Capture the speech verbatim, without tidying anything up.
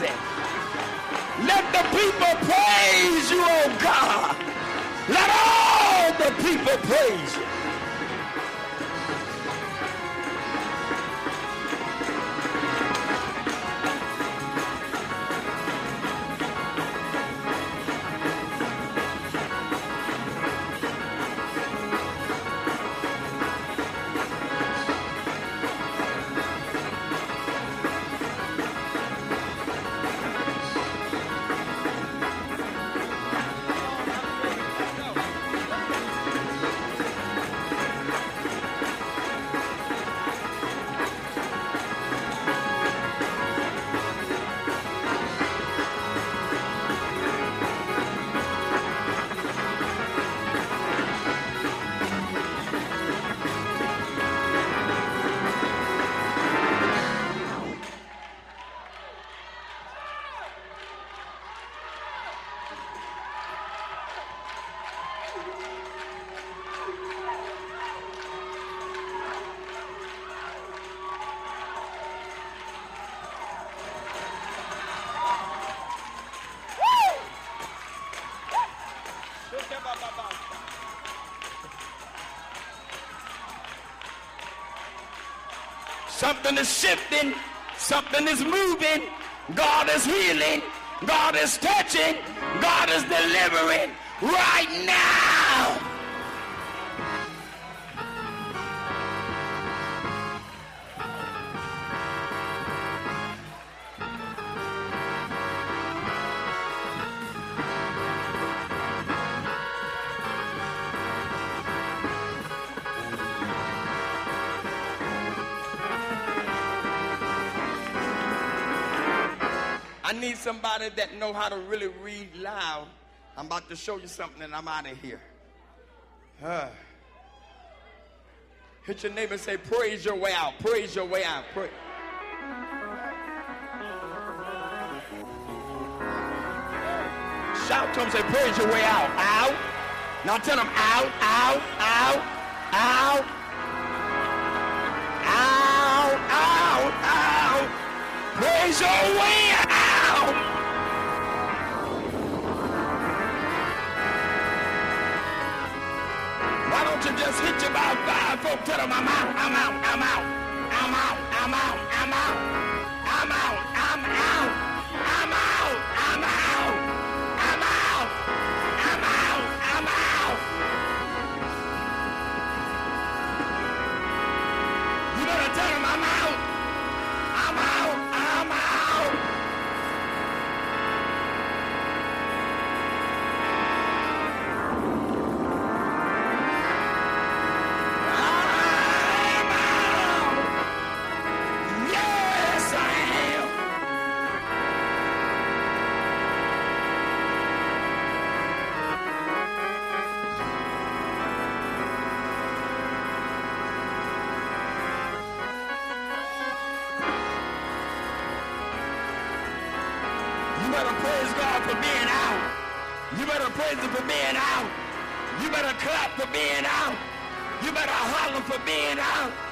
blessing. Let the people praise you, oh God. Let all the people praise you. Something is shifting, something is moving, God is healing, God is touching, God is delivering right now. I need somebody that know how to really read loud. I'm about to show you something and I'm out of here. Uh, hit your neighbor and say, praise your way out, praise your way out. Pray. Shout to them, say, praise your way out, out. Now tell them, out, out, out, out. Out, out, out. Praise your way out. Why don't you just hit your mouth five, four, tell them I'm out, I'm out, I'm out, I'm out, I'm out, I'm out, I'm out, I'm out, I'm out, I'm out, I'm out, I'm out, I'm out. You better tell them I'm out, I'm out, I'm out. For being out. You better clap for being out. You better holler for being out.